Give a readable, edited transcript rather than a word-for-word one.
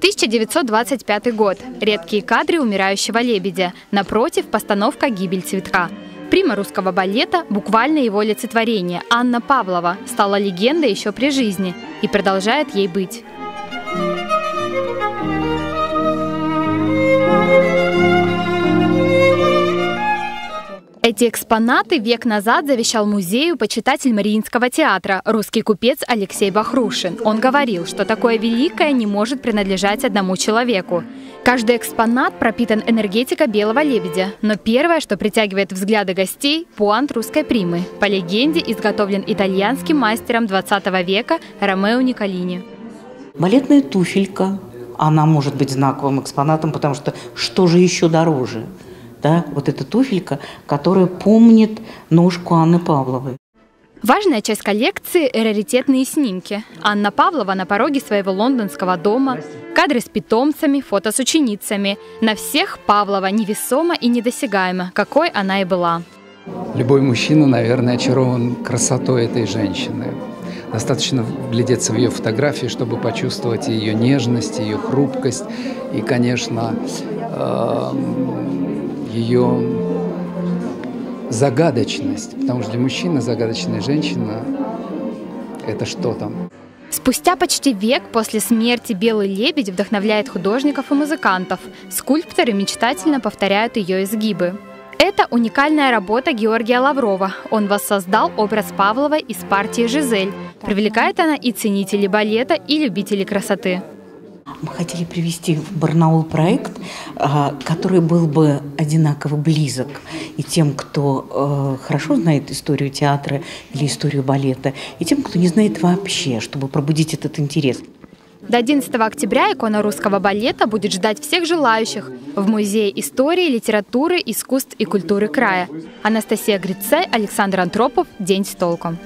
1925 год. Редкие кадры умирающего лебедя. Напротив, постановка «Гибель цветка». Прима русского балета, буквально его олицетворение, Анна Павлова, стала легендой еще при жизни и продолжает ей быть. Эти экспонаты век назад завещал музею почитатель Мариинского театра, русский купец Алексей Бахрушин. Он говорил, что такое великое не может принадлежать одному человеку. Каждый экспонат пропитан энергетикой белого лебедя. Но первое, что притягивает взгляды гостей – пуант русской примы. По легенде, изготовлен итальянским мастером 20 века Ромео Николини. Балетная туфелька. Она может быть знаковым экспонатом, потому что же еще дороже? Да, вот эта туфелька, которая помнит ножку Анны Павловой. Важная часть коллекции – раритетные снимки. Анна Павлова на пороге своего лондонского дома, кадры с питомцами, фото с ученицами. На всех Павлова невесома и недосягаема, какой она и была. Любой мужчина, наверное, очарован красотой этой женщины. Достаточно вглядеться в ее фотографии, чтобы почувствовать ее нежность, ее хрупкость и, конечно, ее загадочность, потому что для мужчины загадочная женщина – это что там? Спустя почти век после смерти «Белый лебедь» вдохновляет художников и музыкантов. Скульпторы мечтательно повторяют ее изгибы. Это уникальная работа Георгия Лаврова. Он воссоздал образ Павловой из партии «Жизель». Привлекает она и ценителей балета, и любителей красоты. Мы хотели привести в Барнаул проект, который был бы одинаково близок и тем, кто хорошо знает историю театра или историю балета, и тем, кто не знает вообще, чтобы пробудить этот интерес. До 11 октября икона русского балета будет ждать всех желающих в Музее истории, литературы, искусств и культуры края. Анастасия Грица, Александр Антропов. День с толком.